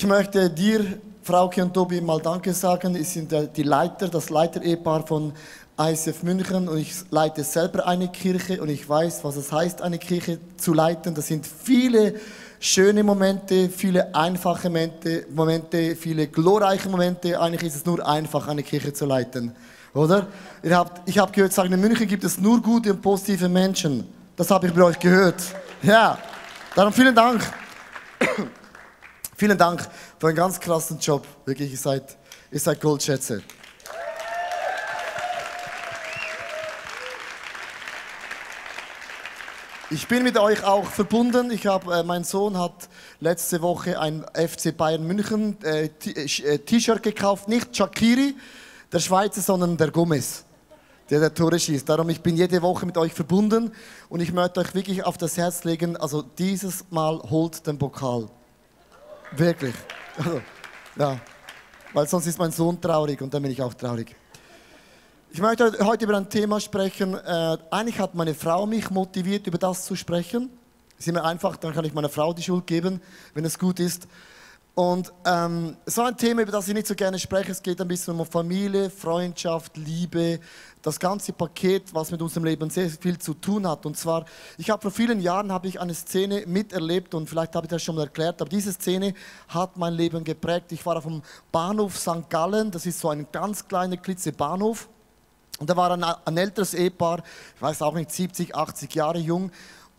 Ich möchte dir, Frauke und Tobi, mal Danke sagen. Sie sind die Leiter, das Leiter-Ehepaar von ICF München, und ich leite selber eine Kirche und ich weiß, was es heißt, eine Kirche zu leiten. Das sind viele schöne Momente, viele einfache Momente, viele glorreiche Momente. Eigentlich ist es nur einfach, eine Kirche zu leiten, oder? Ich habe gehört, sagen, in München gibt es nur gute und positive Menschen. Das habe ich bei euch gehört. Ja, darum vielen Dank. Vielen Dank für einen ganz krassen Job. Wirklich, ihr seid Goldschätze. Ich bin mit euch auch verbunden. Mein Sohn hat letzte Woche ein FC Bayern München T-Shirt gekauft. Nicht Shaqiri, der Schweizer, sondern der Gomez, der Tore schießt. Darum, ich bin jede Woche mit euch verbunden und ich möchte euch wirklich auf das Herz legen, also dieses Mal holt den Pokal. Wirklich. Also, ja. Weil sonst ist mein Sohn traurig und dann bin ich auch traurig. Ich möchte heute über ein Thema sprechen. Eigentlich hat meine Frau mich motiviert, über das zu sprechen. Ist immer einfach, dann kann ich meiner Frau die Schuld geben, wenn es gut ist. Und so ein Thema, über das ich nicht so gerne spreche, es geht ein bisschen um Familie, Freundschaft, Liebe, das ganze Paket, was mit unserem Leben sehr viel zu tun hat. Und zwar, vor vielen Jahren habe ich eine Szene miterlebt und vielleicht habe ich das schon mal erklärt, aber diese Szene hat mein Leben geprägt. Ich war auf dem Bahnhof St. Gallen, das ist so ein ganz kleiner, Klitzebahnhof. Und da war ein älteres Ehepaar, ich weiß auch nicht, 70, 80 Jahre jung.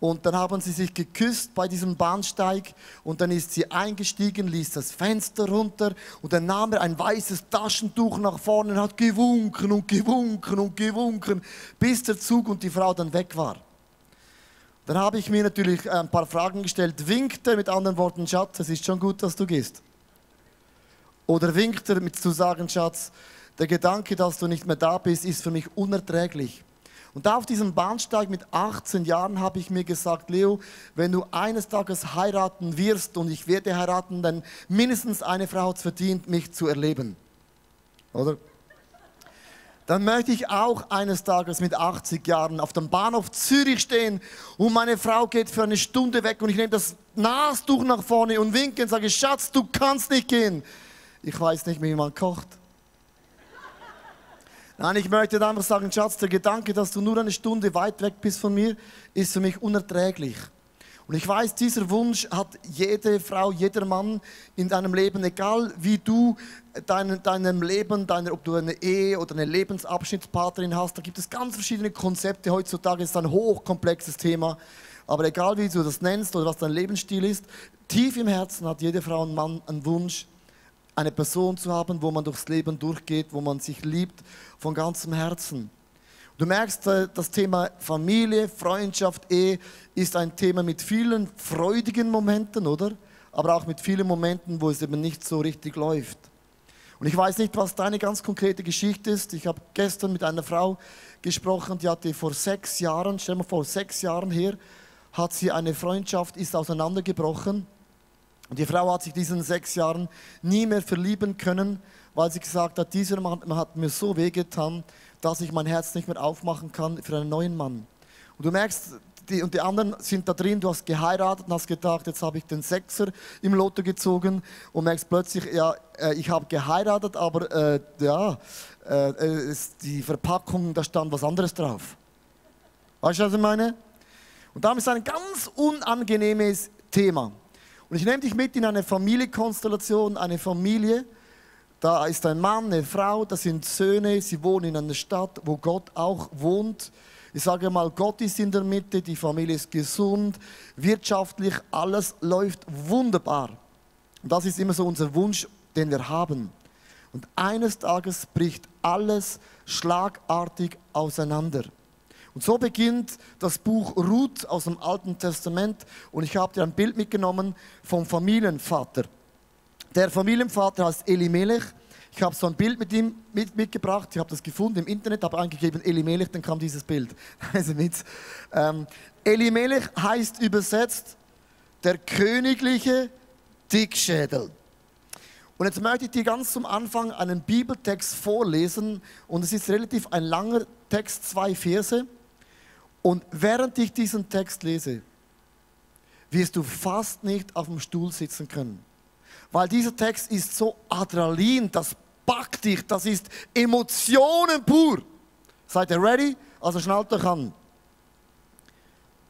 Und dann haben sie sich geküsst bei diesem Bahnsteig und dann ist sie eingestiegen, ließ das Fenster runter und dann nahm er ein weißes Taschentuch nach vorne und hat gewunken und gewunken und gewunken, bis der Zug und die Frau dann weg war. Dann habe ich mir natürlich ein paar Fragen gestellt. Winkt er mit anderen Worten, Schatz, es ist schon gut, dass du gehst? Oder winkt er mit zu sagen, Schatz, der Gedanke, dass du nicht mehr da bist, ist für mich unerträglich. Und da auf diesem Bahnsteig mit 18 Jahren habe ich mir gesagt, Leo, wenn du eines Tages heiraten wirst und ich werde heiraten, dann mindestens eine Frau hat es verdient, mich zu erleben. Oder? Dann möchte ich auch eines Tages mit 80 Jahren auf dem Bahnhof Zürich stehen und meine Frau geht für eine Stunde weg und ich nehme das Nastuch nach vorne und winke und sage, Schatz, du kannst nicht gehen. Ich weiß nicht, wie man kocht. Nein, ich möchte einfach sagen, Schatz, der Gedanke, dass du nur eine Stunde weit weg bist von mir, ist für mich unerträglich. Und ich weiß, dieser Wunsch hat jede Frau, jeder Mann in deinem Leben, egal wie du deinem Leben, ob du eine Ehe oder eine Lebensabschnittspartnerin hast, da gibt es ganz verschiedene Konzepte. Heutzutage ist es ein hochkomplexes Thema. Aber egal wie du das nennst oder was dein Lebensstil ist, tief im Herzen hat jede Frau und Mann einen Wunsch, eine Person zu haben, wo man durchs Leben durchgeht, wo man sich liebt von ganzem Herzen. Du merkst, das Thema Familie, Freundschaft, Ehe ist ein Thema mit vielen freudigen Momenten, oder? Aber auch mit vielen Momenten, wo es eben nicht so richtig läuft. Und ich weiß nicht, was deine ganz konkrete Geschichte ist. Ich habe gestern mit einer Frau gesprochen, die hatte vor 6 Jahren, stell dir mal vor, 6 Jahren her, hat sie eine Freundschaft, ist auseinandergebrochen. Und die Frau hat sich diesen 6 Jahren nie mehr verlieben können, weil sie gesagt hat, dieser Mann hat mir so wehgetan, dass ich mein Herz nicht mehr aufmachen kann für einen neuen Mann. Und du merkst, die anderen sind da drin, du hast geheiratet und hast gedacht, jetzt habe ich den Sechser im Lotto gezogen und merkst plötzlich, ja, ich habe geheiratet, aber die Verpackung, da stand was anderes drauf. Weißt du, was ich meine? Und damit ist ein ganz unangenehmes Thema. Und ich nehme dich mit in eine Familienkonstellation, eine Familie, da ist ein Mann, eine Frau, das sind Söhne, sie wohnen in einer Stadt, wo Gott auch wohnt. Ich sage mal, Gott ist in der Mitte, die Familie ist gesund, wirtschaftlich, alles läuft wunderbar. Und das ist immer so unser Wunsch, den wir haben. Und eines Tages bricht alles schlagartig auseinander. Und so beginnt das Buch Ruth aus dem Alten Testament und ich habe dir ein Bild mitgenommen vom Familienvater. Der Familienvater heißt Elimelech. Ich habe so ein Bild mit ihm mitgebracht, ich habe das gefunden im Internet, habe eingegeben Elimelech, dann kam dieses Bild. Also Elimelech heißt übersetzt der königliche Dickschädel. Und jetzt möchte ich dir ganz zum Anfang einen Bibeltext vorlesen und es ist relativ ein langer Text, 2 Verse. Und während ich diesen Text lese, wirst du fast nicht auf dem Stuhl sitzen können. Weil dieser Text ist so Adrenalin, das packt dich, das ist Emotionen pur. Seid ihr ready? Also schnallt euch an.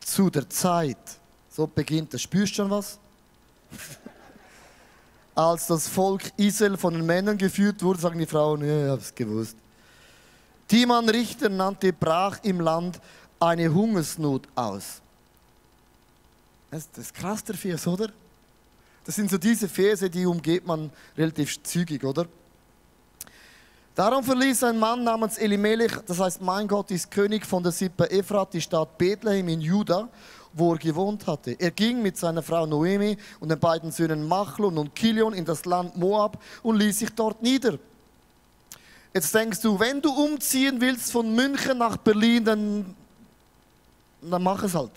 Zu der Zeit, so beginnt das, spürst du schon was? Als das Volk Israel von den Männern geführt wurde, sagen die Frauen, ja, ich hab's gewusst. Die man Richter nannte, brach im Land eine Hungersnot aus. Das ist krass, der Vers, oder? Das sind so diese Verse, die umgeht man relativ zügig, oder? Darum verließ ein Mann namens Elimelech, das heißt, mein Gott ist König von der Sippe Ephrat, die Stadt Bethlehem in Juda, wo er gewohnt hatte. Er ging mit seiner Frau Noemi und den beiden Söhnen Machlon und Kilion in das Land Moab und ließ sich dort nieder. Jetzt denkst du, wenn du umziehen willst von München nach Berlin, dann mach es halt.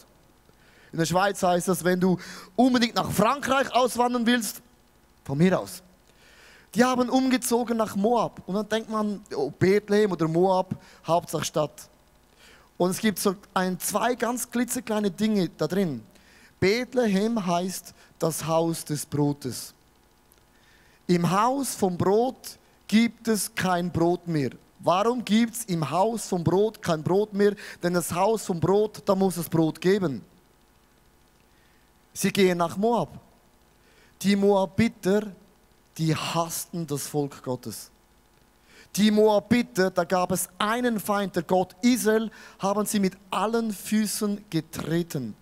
In der Schweiz heißt das, wenn du unbedingt nach Frankreich auswandern willst, von mir aus. Die haben umgezogen nach Moab. Und dann denkt man, oh, Bethlehem oder Moab, Hauptsache Stadt. Und es gibt so zwei ganz klitzekleine Dinge da drin. Bethlehem heißt das Haus des Brotes. Im Haus vom Brot gibt es kein Brot mehr. Warum gibt es im Haus vom Brot kein Brot mehr? Denn das Haus vom Brot, da muss es Brot geben. Sie gehen nach Moab. Die Moabiter, die hassten das Volk Gottes. Die Moabiter, da gab es einen Feind, der Gott Israel, haben sie mit allen Füßen getreten.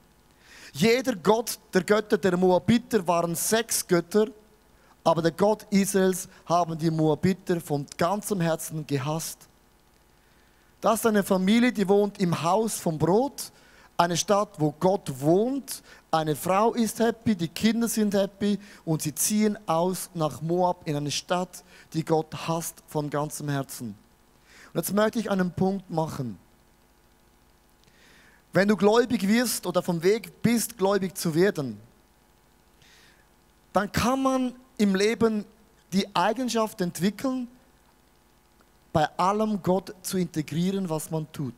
Jeder Gott der Götter der Moabiter waren 6 Götter, aber der Gott Israels haben die Moabiter von ganzem Herzen gehasst. Das ist eine Familie, die wohnt im Haus vom Brot, eine Stadt, wo Gott wohnt. Eine Frau ist happy, die Kinder sind happy und sie ziehen aus nach Moab in eine Stadt, die Gott hasst von ganzem Herzen. Und jetzt möchte ich einen Punkt machen. Wenn du gläubig wirst oder vom Weg bist, gläubig zu werden, dann kann man im Leben die Eigenschaft entwickeln, bei allem Gott zu integrieren, was man tut.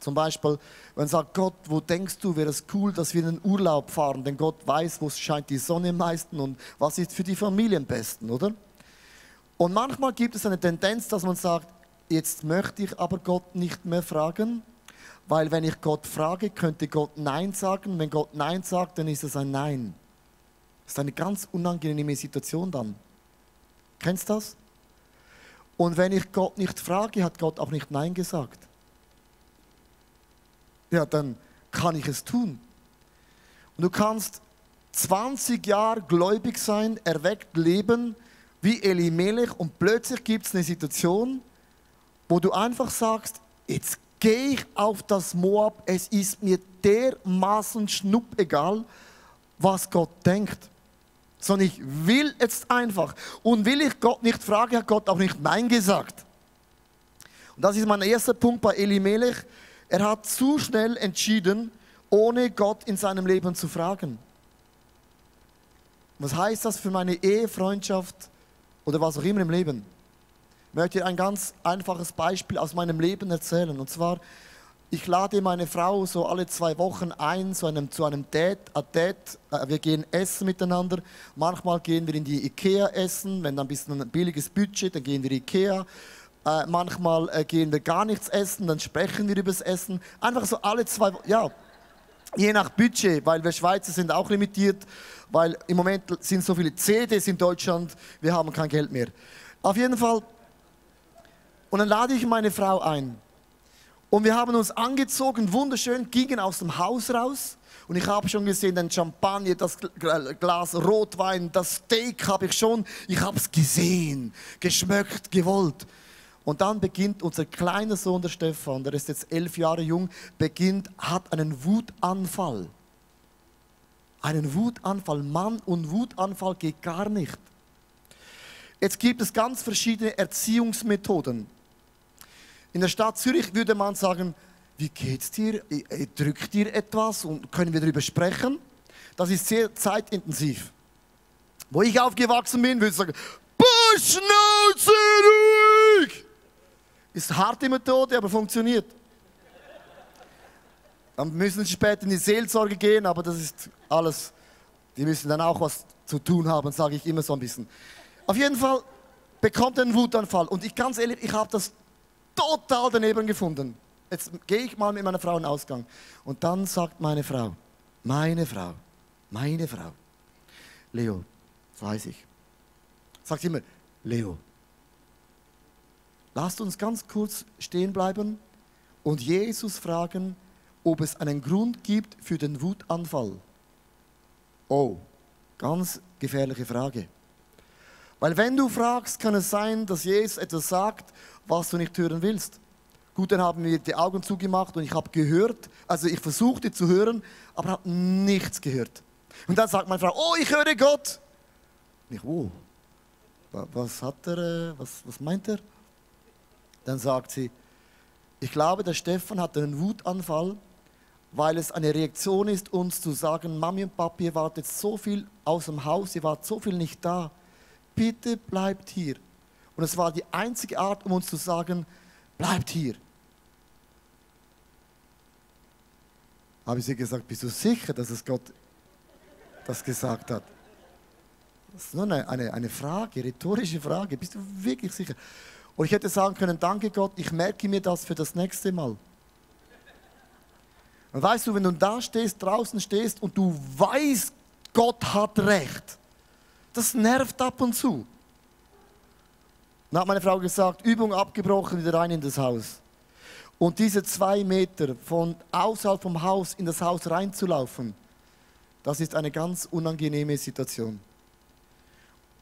Zum Beispiel, wenn man sagt, Gott, wo denkst du, wäre es cool, dass wir in den Urlaub fahren, denn Gott weiß, wo scheint die Sonne am meisten und was ist für die Familie am besten, oder? Und manchmal gibt es eine Tendenz, dass man sagt, jetzt möchte ich aber Gott nicht mehr fragen, weil wenn ich Gott frage, könnte Gott Nein sagen. Wenn Gott Nein sagt, dann ist es ein Nein. Das ist eine ganz unangenehme Situation dann. Kennst du das? Und wenn ich Gott nicht frage, hat Gott auch nicht Nein gesagt. Ja, dann kann ich es tun. Und du kannst 20 Jahre gläubig sein, erweckt leben, wie Elimelech, und plötzlich gibt es eine Situation, wo du einfach sagst, jetzt gehe ich auf das Moab, es ist mir dermaßen schnuppegal, was Gott denkt. Sondern ich will jetzt einfach. Und will ich Gott nicht fragen, hat Gott auch nicht Nein gesagt. Und das ist mein erster Punkt bei Elimelech. Er hat zu schnell entschieden, ohne Gott in seinem Leben zu fragen. Was heißt das für meine Ehe, Freundschaft oder was auch immer im Leben? Ich möchte dir ein ganz einfaches Beispiel aus meinem Leben erzählen. Und zwar, ich lade meine Frau so alle 2 Wochen ein zu einem Date. Wir gehen essen miteinander. Manchmal gehen wir in die Ikea essen, wenn dann ein bisschen ein billiges Budget, dann gehen wir in Ikea. Manchmal gehen wir gar nichts essen, dann sprechen wir über das Essen. Einfach so alle 2 Wochen, ja, je nach Budget, weil wir Schweizer sind auch limitiert, weil im Moment sind so viele CDs in Deutschland, wir haben kein Geld mehr. Auf jeden Fall, und dann lade ich meine Frau ein. Und wir haben uns angezogen, wunderschön, gingen aus dem Haus raus. Und ich habe schon gesehen, den Champagner, das Glas Rotwein, das Steak habe ich schon, ich habe es gesehen, geschmeckt, gewollt. Und dann beginnt unser kleiner Sohn, der Stefan, der ist jetzt 11 Jahre jung, hat einen Wutanfall. Einen Wutanfall. Mann und Wutanfall geht gar nicht. Jetzt gibt es ganz verschiedene Erziehungsmethoden. In der Stadt Zürich würde man sagen, wie geht's dir? Drückt dir etwas und können wir darüber sprechen? Das ist sehr zeitintensiv. Wo ich aufgewachsen bin, würde ich sagen, Schnauze ruhig! Ist eine harte Methode, aber funktioniert. Dann müssen sie später in die Seelsorge gehen, aber das ist alles. Die müssen dann auch was zu tun haben, sage ich immer so ein bisschen. Auf jeden Fall bekommt er einen Wutanfall. Und ich, ganz ehrlich, ich habe das total daneben gefunden. Jetzt gehe ich mal mit meiner Frau in den Ausgang. Und dann sagt meine Frau, Leo, das weiß ich. Sagt immer, Leo, lasst uns ganz kurz stehen bleiben und Jesus fragen, ob es einen Grund gibt für den Wutanfall. Oh, ganz gefährliche Frage. Weil wenn du fragst, kann es sein, dass Jesus etwas sagt, was du nicht hören willst. Gut, dann haben wir die Augen zugemacht und ich habe gehört, also ich versuchte zu hören, aber habe nichts gehört. Und dann sagt meine Frau, oh, ich höre Gott. Und ich, oh, was hat er, was meint er? Dann sagt sie, ich glaube, der Stefan hat einen Wutanfall, weil es eine Reaktion ist, uns zu sagen, Mami und Papi, ihr wart jetzt so viel aus dem Haus, ihr wart so viel nicht da. Bitte bleibt hier. Und es war die einzige Art, um uns zu sagen, bleibt hier. Habe ich sie gesagt, bist du sicher, dass es Gott das gesagt hat? Das ist nur eine Frage, rhetorische Frage. Bist du wirklich sicher? Und ich hätte sagen können, danke Gott, ich merke mir das für das nächste Mal. Und weißt du, wenn du da stehst, draußen stehst und du weißt, Gott hat recht, das nervt ab und zu. Dann hat meine Frau gesagt, Übung abgebrochen, wieder rein in das Haus. Und diese 2 Meter von außerhalb vom Haus in das Haus reinzulaufen, das ist eine ganz unangenehme Situation.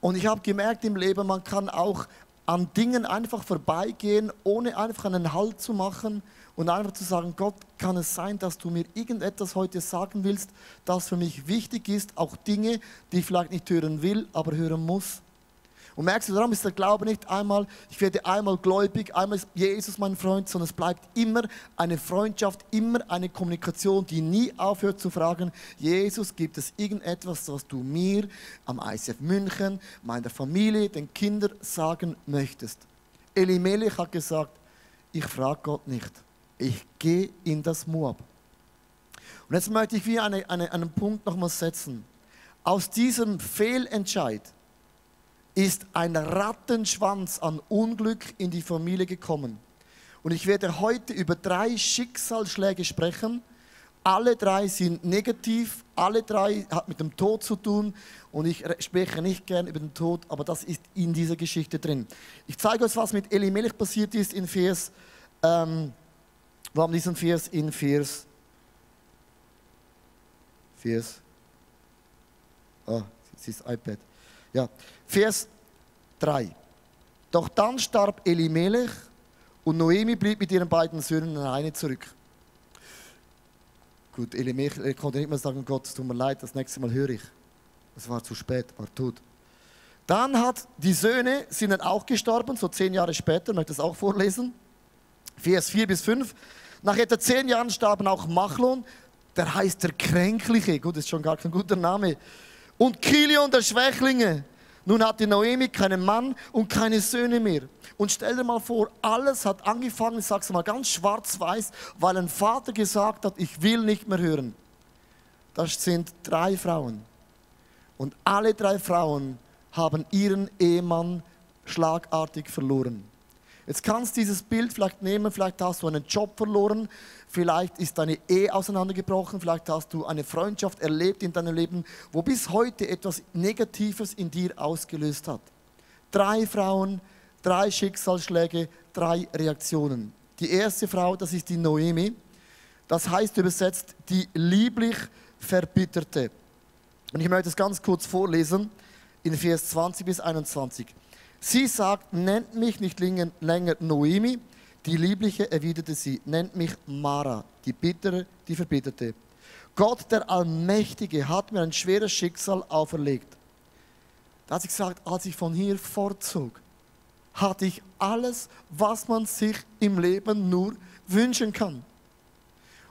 Und ich habe gemerkt im Leben, man kann auch an Dingen einfach vorbeigehen, ohne einfach einen Halt zu machen und einfach zu sagen, Gott, kann es sein, dass du mir irgendetwas heute sagen willst, das für mich wichtig ist, auch Dinge, die ich vielleicht nicht hören will, aber hören muss. Und merkst du, darum ist der Glaube nicht einmal, ich werde einmal gläubig, einmal ist Jesus mein Freund, sondern es bleibt immer eine Freundschaft, immer eine Kommunikation, die nie aufhört zu fragen, Jesus, gibt es irgendetwas, was du mir am ICF München, meiner Familie, den Kindern sagen möchtest? Elimelech hat gesagt, ich frage Gott nicht, ich gehe in das Moab. Und jetzt möchte ich wieder einen Punkt nochmal setzen. Aus diesem Fehlentscheid ist ein Rattenschwanz an Unglück in die Familie gekommen. Und ich werde heute über 3 Schicksalsschläge sprechen. Alle 3 sind negativ, alle 3 haben mit dem Tod zu tun. Und ich spreche nicht gern über den Tod, aber das ist in dieser Geschichte drin. Ich zeige euch, was mit Elimelech passiert ist in Vers, wir haben diesen Vers in Vers, ah, es ist iPad. Ja. Vers 3. Doch dann starb Elimelech und Noemi blieb mit ihren beiden Söhnen alleine zurück. Gut, Elimelech konnte nicht mehr sagen, Gott, es tut mir leid, das nächste Mal höre ich. Es war zu spät, war tot. Dann hat die Söhne, sind dann auch gestorben, so 10 Jahre später, ich möchte das auch vorlesen. Vers 4-5. Nach etwa 10 Jahren starben auch Machlon, der heißt der Kränkliche, gut, das ist schon gar kein guter Name, und Kilion, der Schwächlinge. Nun hatte Noemi keinen Mann und keine Söhne mehr. Und stell dir mal vor, alles hat angefangen, ich sag's mal ganz schwarz-weiß, weil ein Vater gesagt hat, ich will nicht mehr hören. Das sind 3 Frauen. Und alle 3 Frauen haben ihren Ehemann schlagartig verloren. Jetzt kannst du dieses Bild vielleicht nehmen, vielleicht hast du einen Job verloren, vielleicht ist deine Ehe auseinandergebrochen, vielleicht hast du eine Freundschaft erlebt in deinem Leben, wo bis heute etwas Negatives in dir ausgelöst hat. 3 Frauen, 3 Schicksalsschläge, 3 Reaktionen. Die erste Frau, das ist die Noemi, das heißt übersetzt die lieblich Verbitterte. Und ich möchte es ganz kurz vorlesen in Vers 20-21. Sie sagt, nennt mich nicht länger Noemi, die Liebliche, erwiderte sie, nennt mich Mara, die Bittere, die Verbitterte. Gott, der Allmächtige, hat mir ein schweres Schicksal auferlegt. Da hat sie gesagt, als ich von hier fortzog, hatte ich alles, was man sich im Leben nur wünschen kann.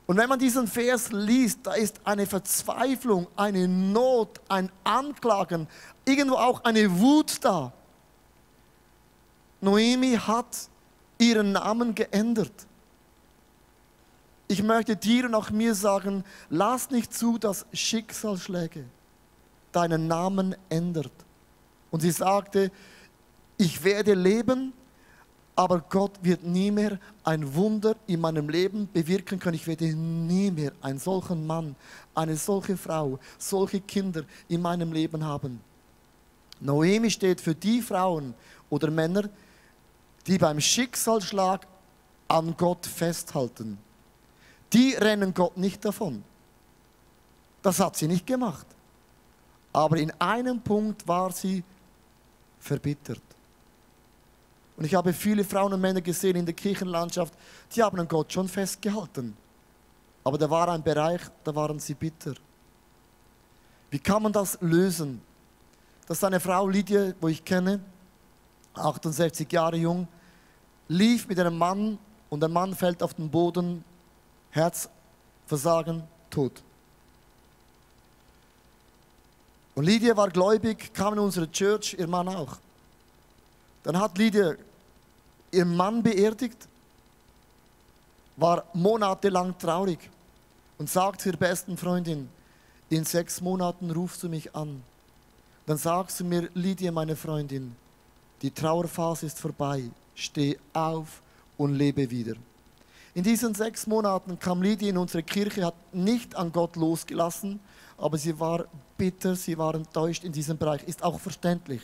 Und wenn man diesen Vers liest, da ist eine Verzweiflung, eine Not, ein Anklagen, irgendwo auch eine Wut da. Noemi hat ihren Namen geändert. Ich möchte dir und auch mir sagen, lass nicht zu, dass Schicksalsschläge, deinen Namen ändert. Und sie sagte, ich werde leben, aber Gott wird nie mehr ein Wunder in meinem Leben bewirken können. Ich werde nie mehr einen solchen Mann, eine solche Frau, solche Kinder in meinem Leben haben. Noemi steht für die Frauen oder Männer, die beim Schicksalsschlag an Gott festhalten. Die rennen Gott nicht davon. Das hat sie nicht gemacht. Aber in einem Punkt war sie verbittert. Und ich habe viele Frauen und Männer gesehen in der Kirchenlandschaft, die haben an Gott schon festgehalten. Aber da war ein Bereich, da waren sie bitter. Wie kann man das lösen? Das ist eine Frau, Lydia, wo ich kenne, 68 Jahre jung, lief mit einem Mann und der Mann fällt auf den Boden, Herzversagen, tot. Und Lydia war gläubig, kam in unsere Church, ihr Mann auch. Dann hat Lydia ihren Mann beerdigt, war monatelang traurig und sagt zur besten Freundin, in 6 Monaten rufst du mich an. Dann sagst du mir, Lydia, meine Freundin, die Trauerphase ist vorbei, steh auf und lebe wieder. In diesen 6 Monaten kam Lydia in unsere Kirche, hat nicht an Gott losgelassen, aber sie war bitter, sie war enttäuscht in diesem Bereich, ist auch verständlich.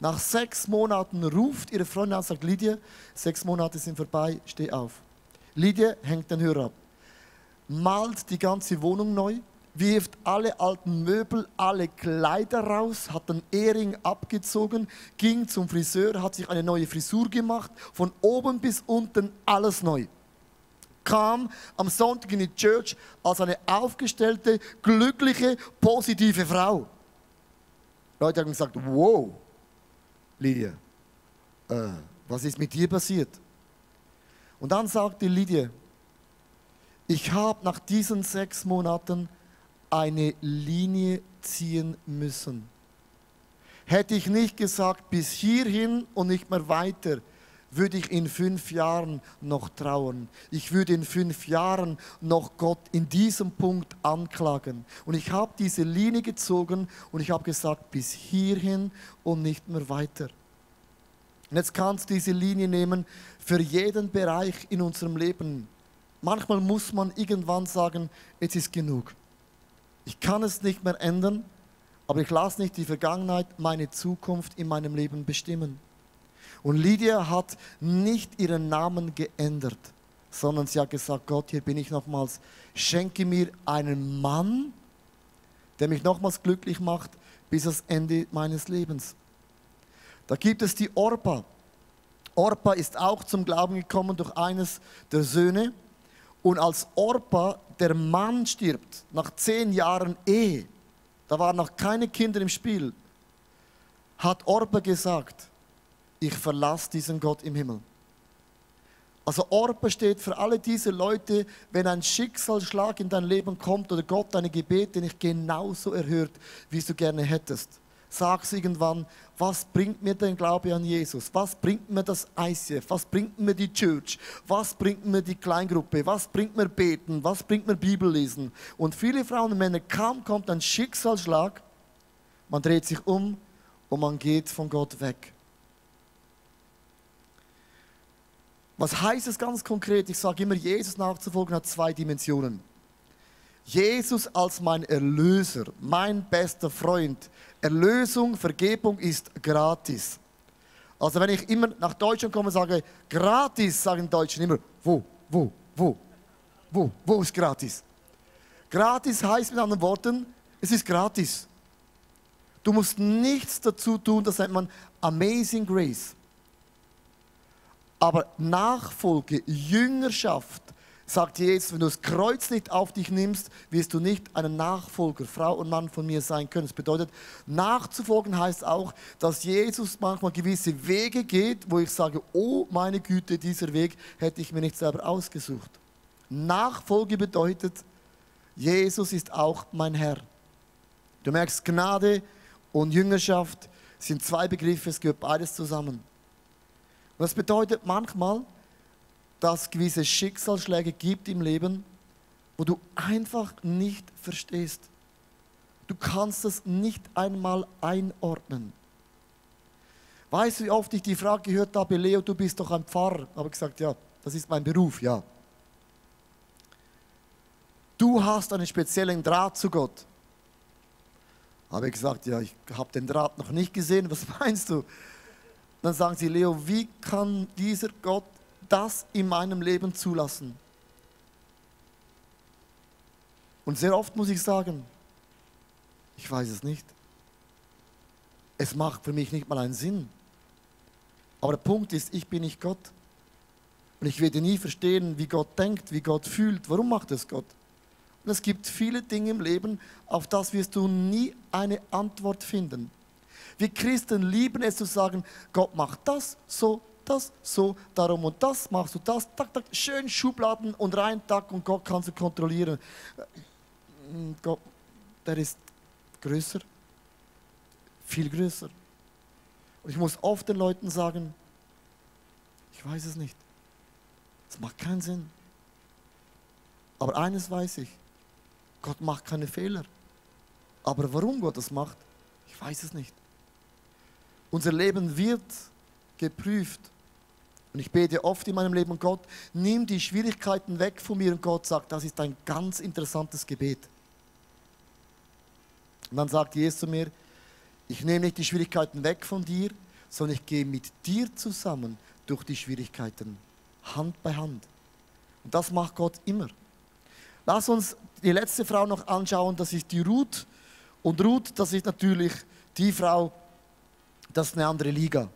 Nach 6 Monaten ruft ihre Freundin an und sagt, Lydia, 6 Monate sind vorbei, steh auf. Lydia hängt den Hörer ab, malt die ganze Wohnung neu, wirft alle alten Möbel, alle Kleider raus, hat den Ehering abgezogen, ging zum Friseur, hat sich eine neue Frisur gemacht, von oben bis unten alles neu. Kam am Sonntag in die Church als eine aufgestellte, glückliche, positive Frau. Leute haben gesagt, wow. Lydia, was ist mit dir passiert? Und dann sagte Lydia, ich habe nach diesen 6 Monaten eine Linie ziehen müssen. Hätte ich nicht gesagt, bis hierhin und nicht mehr weiter, würde ich in 5 Jahren noch trauern. Ich würde in 5 Jahren noch Gott in diesem Punkt anklagen. Und ich habe diese Linie gezogen und ich habe gesagt, bis hierhin und nicht mehr weiter. Und jetzt kannst du diese Linie nehmen für jeden Bereich in unserem Leben. Manchmal muss man irgendwann sagen, jetzt ist genug. Ich kann es nicht mehr ändern, aber ich lasse nicht die Vergangenheit, meine Zukunft in meinem Leben bestimmen. Und Lydia hat nicht ihren Namen geändert, sondern sie hat gesagt, Gott, hier bin ich nochmals, schenke mir einen Mann, der mich nochmals glücklich macht bis das Ende meines Lebens. Da gibt es die Orpa. Orpa ist auch zum Glauben gekommen durch eines der Söhne. Und als Orpa der Mann stirbt, nach 10 Jahren Ehe, da waren noch keine Kinder im Spiel, hat Orpa gesagt, ich verlasse diesen Gott im Himmel. Also Orpa steht für alle diese Leute, wenn ein Schicksalsschlag in dein Leben kommt oder Gott deine Gebete nicht genauso erhört, wie du gerne hättest. Sagst irgendwann, was bringt mir der Glaube an Jesus? Was bringt mir das ICF? Was bringt mir die Church? Was bringt mir die Kleingruppe? Was bringt mir Beten? Was bringt mir Bibellesen? Und viele Frauen und Männer, kaum kommt ein Schicksalsschlag, man dreht sich um und man geht von Gott weg. Was heißt es ganz konkret? Ich sage immer, Jesus nachzufolgen hat 2 Dimensionen. Jesus als mein Erlöser, mein bester Freund. Erlösung, Vergebung ist gratis. Also wenn ich immer nach Deutschland komme und sage, gratis, sagen die Deutschen immer, wo ist gratis? Gratis heißt mit anderen Worten, es ist gratis. Du musst nichts dazu tun, das nennt man Amazing Grace. Aber Nachfolge, Jüngerschaft, sagt Jesus, wenn du das Kreuz nicht auf dich nimmst, wirst du nicht einen Nachfolger, Frau und Mann von mir sein können. Das bedeutet, nachzufolgen heißt auch, dass Jesus manchmal gewisse Wege geht, wo ich sage, oh meine Güte, dieser Weg hätte ich mir nicht selber ausgesucht. Nachfolge bedeutet, Jesus ist auch mein Herr. Du merkst, Gnade und Jüngerschaft sind 2 Begriffe, es gehört beides zusammen. Und das bedeutet manchmal, dass es gewisse Schicksalsschläge gibt im Leben, wo du einfach nicht verstehst. Du kannst es nicht einmal einordnen. Weißt du, wie oft ich die Frage gehört habe, Leo, du bist doch ein Pfarrer. Aber gesagt, ja, das ist mein Beruf, ja. Du hast einen speziellen Draht zu Gott. Habe ich gesagt, ja, ich habe den Draht noch nicht gesehen, was meinst du? Dann sagen sie, Leo, wie kann dieser Gott das in meinem Leben zulassen? Und sehr oft muss ich sagen, ich weiß es nicht. Es macht für mich nicht mal einen Sinn. Aber der Punkt ist, ich bin nicht Gott. Und ich werde nie verstehen, wie Gott denkt, wie Gott fühlt. Warum macht es Gott? Und es gibt viele Dinge im Leben, auf das wirst du nie eine Antwort finden. Wir Christen lieben es zu sagen, Gott macht das, so, darum und das, machst du das, tak, tak, schön Schubladen und rein, tak, und Gott kannst du kontrollieren. Gott, der ist größer, viel größer. Und ich muss oft den Leuten sagen, ich weiß es nicht, es macht keinen Sinn. Aber eines weiß ich, Gott macht keine Fehler. Aber warum Gott das macht, ich weiß es nicht. Unser Leben wird geprüft. Und ich bete oft in meinem Leben, Gott, nimm die Schwierigkeiten weg von mir. Und Gott sagt, das ist ein ganz interessantes Gebet. Und dann sagt Jesus zu mir, ich nehme nicht die Schwierigkeiten weg von dir, sondern ich gehe mit dir zusammen durch die Schwierigkeiten, Hand bei Hand. Und das macht Gott immer. Lass uns die letzte Frau noch anschauen, das ist die Ruth. Und Ruth, das ist natürlich die Frau, das ist eine andere Liga.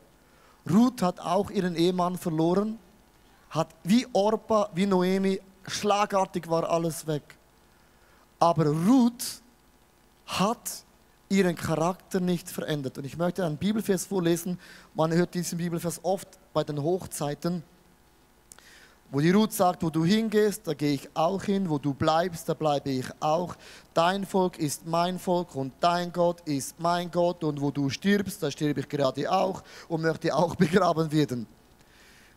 Ruth hat auch ihren Ehemann verloren, hat wie Orpa, wie Noemi, schlagartig war alles weg. Aber Ruth hat ihren Charakter nicht verändert. Und ich möchte einen Bibelvers vorlesen, man hört diesen Bibelvers oft bei den Hochzeiten, wo die Ruth sagt, wo du hingehst, da gehe ich auch hin, wo du bleibst, da bleibe ich auch. Dein Volk ist mein Volk und dein Gott ist mein Gott und wo du stirbst, da stirb ich gerade auch und möchte auch begraben werden.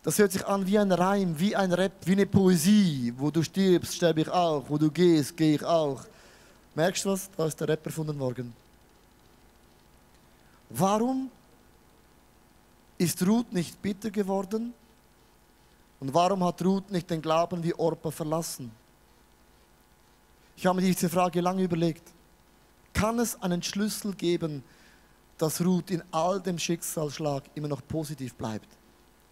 Das hört sich an wie ein Reim, wie ein Rap, wie eine Poesie. Wo du stirbst, sterbe ich auch, wo du gehst, gehe ich auch. Merkst du was? Da ist der Rapper von den Morgen. Warum ist Ruth nicht bitter geworden? Und warum hat Ruth nicht den Glauben wie Orpa verlassen? Ich habe mir diese Frage lange überlegt. Kann es einen Schlüssel geben, dass Ruth in all dem Schicksalsschlag immer noch positiv bleibt?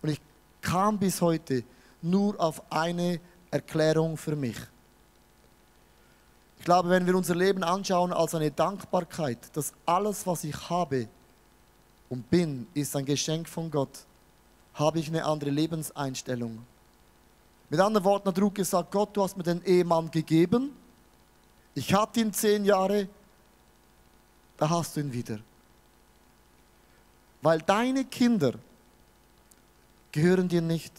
Und ich kam bis heute nur auf eine Erklärung für mich. Ich glaube, wenn wir unser Leben anschauen als eine Dankbarkeit, dass alles, was ich habe und bin, ist ein Geschenk von Gott, habe ich eine andere Lebenseinstellung. Mit anderen Worten hat Ruth gesagt, Gott, du hast mir den Ehemann gegeben, ich hatte ihn 10 Jahre, da hast du ihn wieder. Weil deine Kinder gehören dir nicht,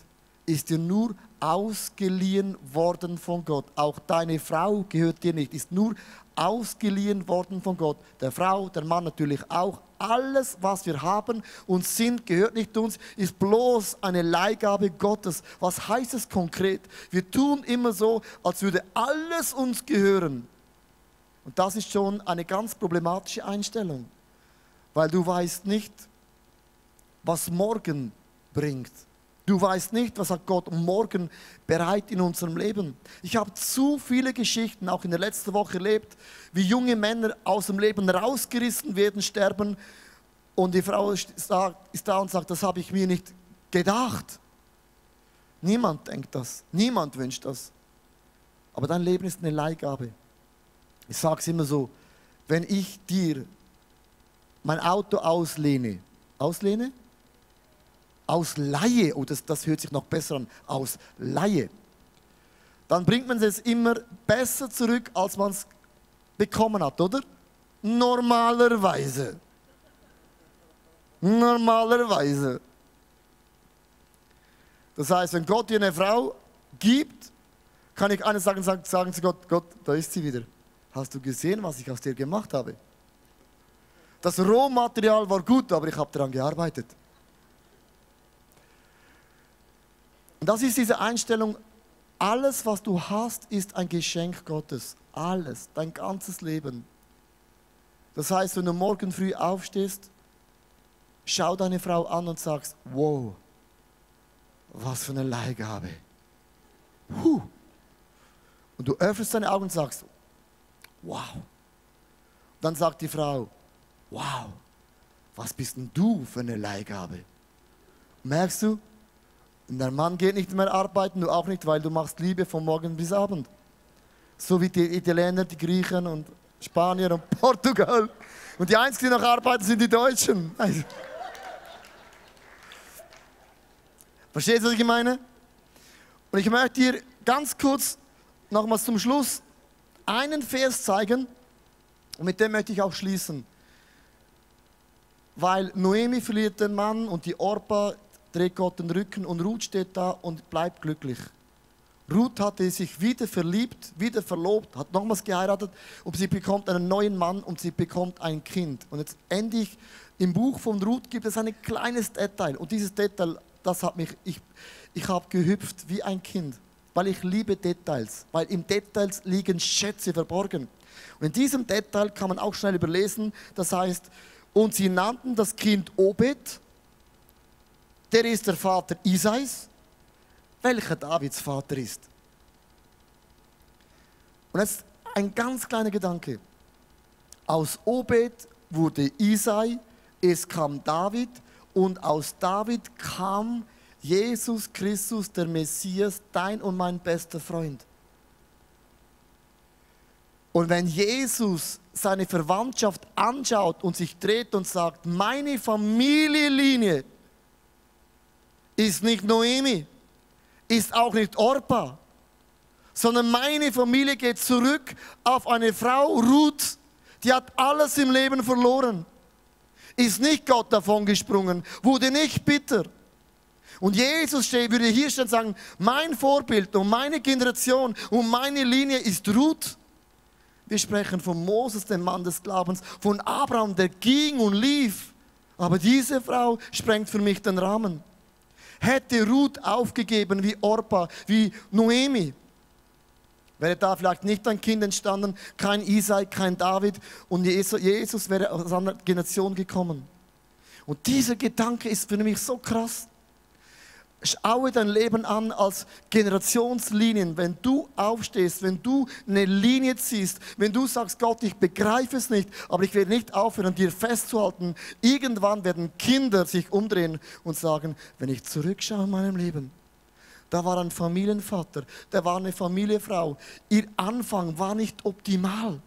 ist dir nur ausgeliehen worden von Gott. Auch deine Frau gehört dir nicht, ist nur ausgeliehen worden von Gott. Der Frau, der Mann natürlich auch. Alles, was wir haben und sind, gehört nicht uns, ist bloß eine Leihgabe Gottes. Was heißt es konkret? Wir tun immer so, als würde alles uns gehören. Und das ist schon eine ganz problematische Einstellung, weil du weißt nicht, was morgen bringt. Du weißt nicht, was hat Gott morgen bereit in unserem Leben. Ich habe zu viele Geschichten, auch in der letzten Woche erlebt, wie junge Männer aus dem Leben rausgerissen werden, sterben und die Frau ist da und sagt, das habe ich mir nicht gedacht. Niemand denkt das, niemand wünscht das. Aber dein Leben ist eine Leihgabe. Ich sage es immer so, wenn ich dir mein Auto auslehne? Ausleihe, oh, das hört sich noch besser an, Ausleihe, dann bringt man es immer besser zurück, als man es bekommen hat, oder? Normalerweise. Normalerweise. Das heißt, wenn Gott dir eine Frau gibt, kann ich eines sagen zu Gott, Gott, da ist sie wieder. Hast du gesehen, was ich aus dir gemacht habe? Das Rohmaterial war gut, aber ich habe daran gearbeitet. Und das ist diese Einstellung, alles, was du hast, ist ein Geschenk Gottes. Alles, dein ganzes Leben. Das heißt, wenn du morgen früh aufstehst, schau deine Frau an und sagst, wow, was für eine Leihgabe. Puh. Und du öffnest deine Augen und sagst, wow. Dann sagt die Frau, wow, was bist denn du für eine Leihgabe? Merkst du? Und der Mann geht nicht mehr arbeiten, du auch nicht, weil du machst Liebe von morgen bis Abend. So wie die Italiener, die Griechen und Spanier und Portugal. Und die Einzigen, die noch arbeiten, sind die Deutschen. Also. Versteht ihr, was ich meine? Und ich möchte dir ganz kurz nochmals zum Schluss einen Vers zeigen. Und mit dem möchte ich auch schließen. Weil Noemi verliert den Mann und die Orpa dreht Gott den Rücken und Ruth steht da und bleibt glücklich. Ruth hatte sich wieder verliebt, wieder verlobt, hat nochmals geheiratet und sie bekommt einen neuen Mann und sie bekommt ein Kind. Und jetzt endlich im Buch von Ruth gibt es ein kleines Detail. Und dieses Detail, das hat mich, ich habe gehüpft wie ein Kind, weil ich liebe Details, weil im Details liegen Schätze verborgen. Und in diesem Detail kann man auch schnell überlesen, das heißt, und sie nannten das Kind Obed, der ist der Vater Isais, welcher Davids Vater ist. Und jetzt ein ganz kleiner Gedanke. Aus Obed wurde Isai, es kam David und aus David kam Jesus Christus, der Messias, dein und mein bester Freund. Und wenn Jesus seine Verwandtschaft anschaut und sich dreht und sagt, meine Familienlinie ist nicht Noemi, ist auch nicht Orpa, sondern meine Familie geht zurück auf eine Frau, Ruth, die hat alles im Leben verloren, ist nicht Gott davon gesprungen, wurde nicht bitter. Und Jesus würde hier stehen und sagen, mein Vorbild und meine Generation und meine Linie ist Ruth. Wir sprechen von Moses, dem Mann des Glaubens, von Abraham, der ging und lief. Aber diese Frau sprengt für mich den Rahmen. Hätte Ruth aufgegeben wie Orpa, wie Noemi, wäre da vielleicht nicht ein Kind entstanden, kein Isai, kein David und Jesus wäre aus einer Generation gekommen. Und dieser Gedanke ist für mich so krass. Schaue dein Leben an als Generationslinien. Wenn du aufstehst, wenn du eine Linie ziehst, wenn du sagst, Gott, ich begreife es nicht, aber ich werde nicht aufhören, dir festzuhalten. Irgendwann werden Kinder sich umdrehen und sagen, wenn ich zurückschaue in meinem Leben, da war ein Familienvater, da war eine Familienfrau. Ihr Anfang war nicht optimal.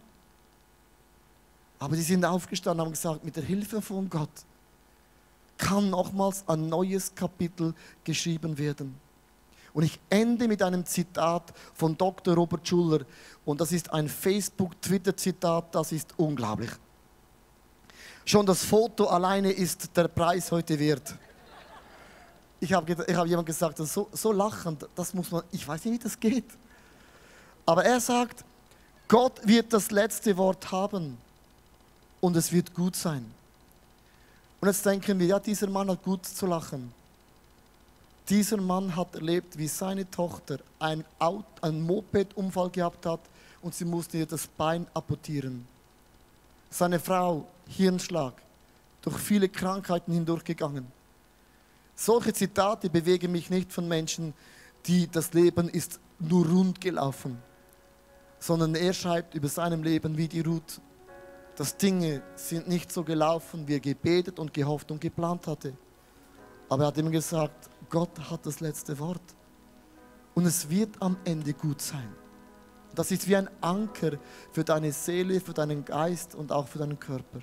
Aber sie sind aufgestanden und haben gesagt, mit der Hilfe von Gott kann nochmals ein neues Kapitel geschrieben werden. Und ich ende mit einem Zitat von Dr. Robert Schuller. Und das ist ein Facebook-Twitter-Zitat, das ist unglaublich. Schon das Foto alleine ist der Preis heute wert. Ich hab jemand gesagt, so lachend, das muss man, ich weiß nicht, wie das geht. Aber er sagt, Gott wird das letzte Wort haben und es wird gut sein. Und jetzt denken wir, ja, dieser Mann hat gut zu lachen. Dieser Mann hat erlebt, wie seine Tochter einen Moped-Unfall gehabt hat und sie musste ihr das Bein amputieren. Seine Frau, Hirnschlag, durch viele Krankheiten hindurchgegangen. Solche Zitate bewegen mich nicht von Menschen, die das Leben ist nur rund gelaufen, sondern er schreibt über seinem Leben wie die Ruth. Dass Dinge sind nicht so gelaufen, wie er gebetet und gehofft und geplant hatte. Aber er hat ihm gesagt, Gott hat das letzte Wort. Und es wird am Ende gut sein. Das ist wie ein Anker für deine Seele, für deinen Geist und auch für deinen Körper.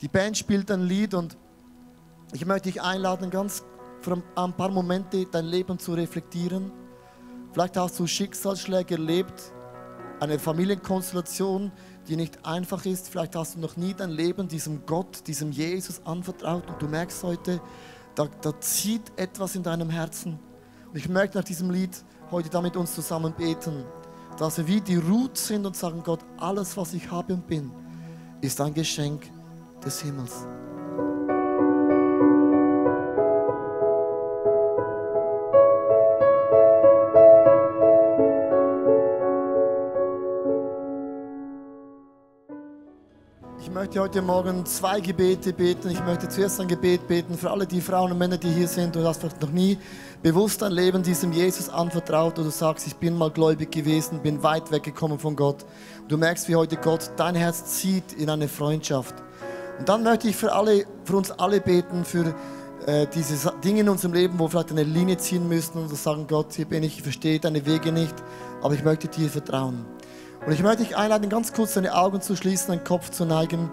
Die Band spielt ein Lied und ich möchte dich einladen, ganz für ein paar Momente dein Leben zu reflektieren. Vielleicht hast du Schicksalsschläge erlebt, eine Familienkonstellation, die nicht einfach ist. Vielleicht hast du noch nie dein Leben diesem Gott, diesem Jesus anvertraut und du merkst heute, da zieht etwas in deinem Herzen. Und ich möchte nach diesem Lied heute da mit uns zusammen beten, dass wir wie die Ruth sind und sagen, Gott, alles, was ich habe und bin, ist ein Geschenk des Himmels. Ich Ich möchte heute Morgen zwei Gebete beten. Ich möchte zuerst ein Gebet beten für alle die Frauen und Männer, die hier sind und das vielleicht noch nie bewusst dein Leben diesem Jesus anvertraut, oder du sagst, ich bin mal gläubig gewesen, bin weit weggekommen von Gott. Und du merkst, wie heute Gott dein Herz zieht in eine Freundschaft. Und dann möchte ich für uns alle beten, für diese Dinge in unserem Leben, wo wir vielleicht eine Linie ziehen müssen und sagen, Gott, hier bin ich, ich verstehe deine Wege nicht, aber ich möchte dir vertrauen. Und ich möchte dich einladen, ganz kurz deine Augen zu schließen, deinen Kopf zu neigen,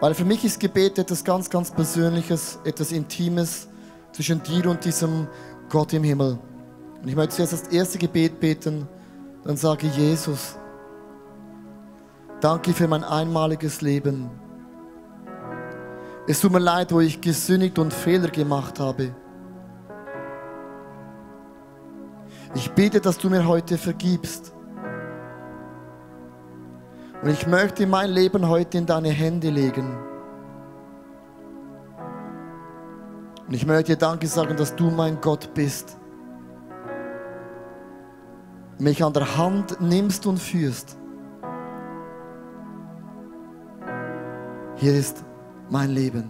weil für mich ist Gebet etwas ganz, ganz Persönliches, etwas Intimes zwischen dir und diesem Gott im Himmel. Und ich möchte zuerst das erste Gebet beten, dann sage ich, Jesus, danke für mein einmaliges Leben. Es tut mir leid, wo ich gesündigt und Fehler gemacht habe. Ich bete, dass du mir heute vergibst. Und ich möchte mein Leben heute in deine Hände legen. Und ich möchte dir Danke sagen, dass du mein Gott bist. Mich an der Hand nimmst und führst. Hier ist mein Leben.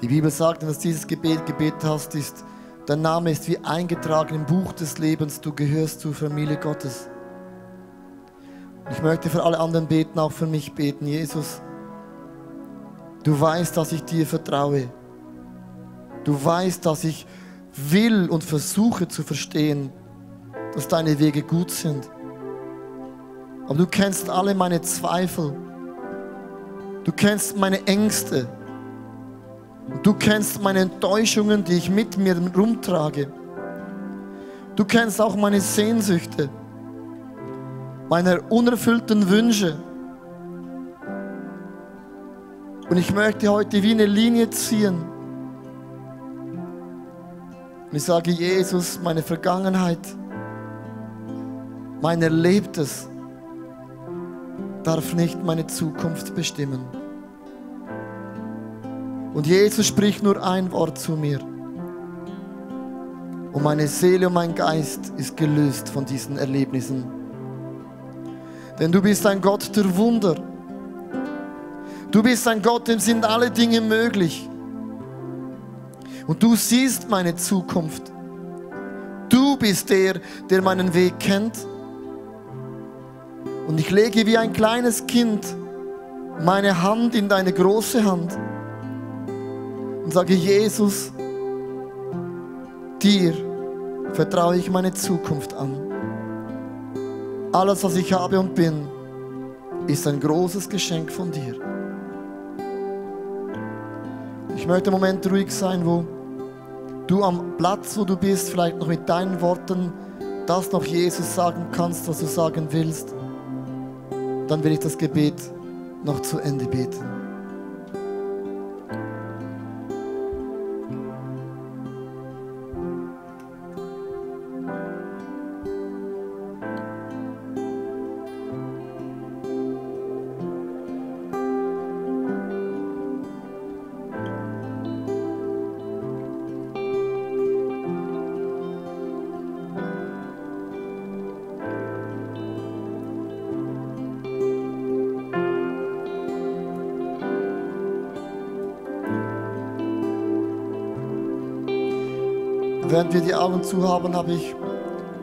Die Bibel sagt, dass dieses Gebet gebetet hast, ist dein Name ist wie eingetragen im Buch des Lebens. Du gehörst zur Familie Gottes. Ich möchte für alle anderen beten, auch für mich beten. Jesus, du weißt, dass ich dir vertraue. Du weißt, dass ich will und versuche zu verstehen, dass deine Wege gut sind. Aber du kennst alle meine Zweifel. Du kennst meine Ängste. Du kennst meine Enttäuschungen, die ich mit mir rumtrage. Du kennst auch meine Sehnsüchte, meine unerfüllten Wünsche. Und ich möchte heute wie eine Linie ziehen. Und ich sage, Jesus, meine Vergangenheit, mein Erlebtes darf nicht meine Zukunft bestimmen. Und Jesus spricht nur ein Wort zu mir. Und meine Seele und mein Geist ist gelöst von diesen Erlebnissen. Denn du bist ein Gott der Wunder. Du bist ein Gott, dem sind alle Dinge möglich. Und du siehst meine Zukunft. Du bist der, der meinen Weg kennt. Und ich lege wie ein kleines Kind meine Hand in deine große Hand. Und sage, Jesus, dir vertraue ich meine Zukunft an. Alles, was ich habe und bin, ist ein großes Geschenk von dir. Ich möchte im Moment ruhig sein, wo du am Platz, wo du bist, vielleicht noch mit deinen Worten das noch Jesus sagen kannst, was du sagen willst. Dann will ich das Gebet noch zu Ende beten. Während wir die Augen zu haben, habe ich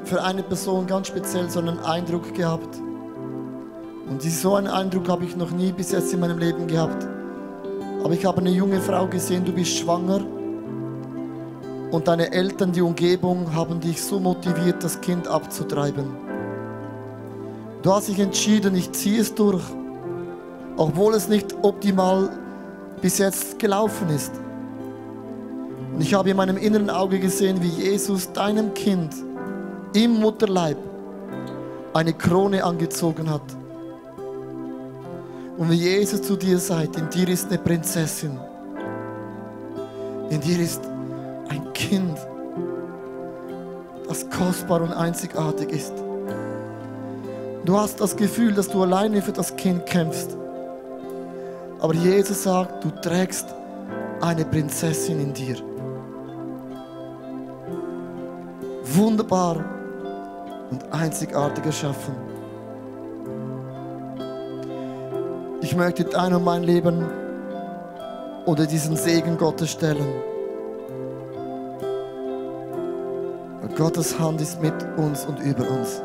für eine Person ganz speziell so einen Eindruck gehabt. Und so einen Eindruck habe ich noch nie bis jetzt in meinem Leben gehabt. Aber ich habe eine junge Frau gesehen, du bist schwanger. Und deine Eltern, die Umgebung, haben dich so motiviert, das Kind abzutreiben. Du hast dich entschieden, ich ziehe es durch, obwohl es nicht optimal bis jetzt gelaufen ist. Und ich habe in meinem inneren Auge gesehen, wie Jesus deinem Kind im Mutterleib eine Krone angezogen hat. Und wie Jesus zu dir sagt, in dir ist eine Prinzessin. In dir ist ein Kind, das kostbar und einzigartig ist. Du hast das Gefühl, dass du alleine für das Kind kämpfst. Aber Jesus sagt, du trägst eine Prinzessin in dir. Wunderbar und einzigartig erschaffen. Ich möchte dein und mein Leben unter diesen Segen Gottes stellen. Und Gottes Hand ist mit uns und über uns.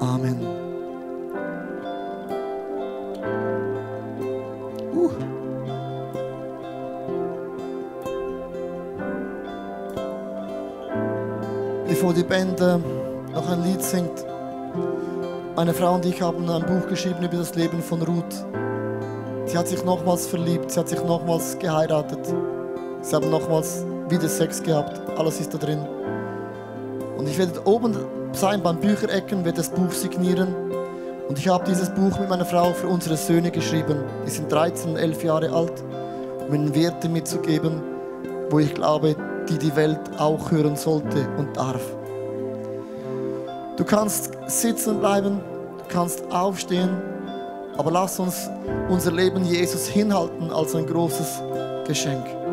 Amen. Bevor die Band noch ein Lied singt, meine Frau und ich haben ein Buch geschrieben über das Leben von Ruth. Sie hat sich nochmals verliebt, sie hat sich nochmals geheiratet, sie haben nochmals wieder Sex gehabt, alles ist da drin. Und ich werde oben sein beim Bücherecken, werde das Buch signieren. Und ich habe dieses Buch mit meiner Frau für unsere Söhne geschrieben. Die sind 13 und 11 Jahre alt, um ihnen Werte mitzugeben, wo ich glaube, die die Welt auch hören sollte und darf. Du kannst sitzen bleiben, du kannst aufstehen, aber lass uns unser Leben Jesus hinhalten als ein großes Geschenk.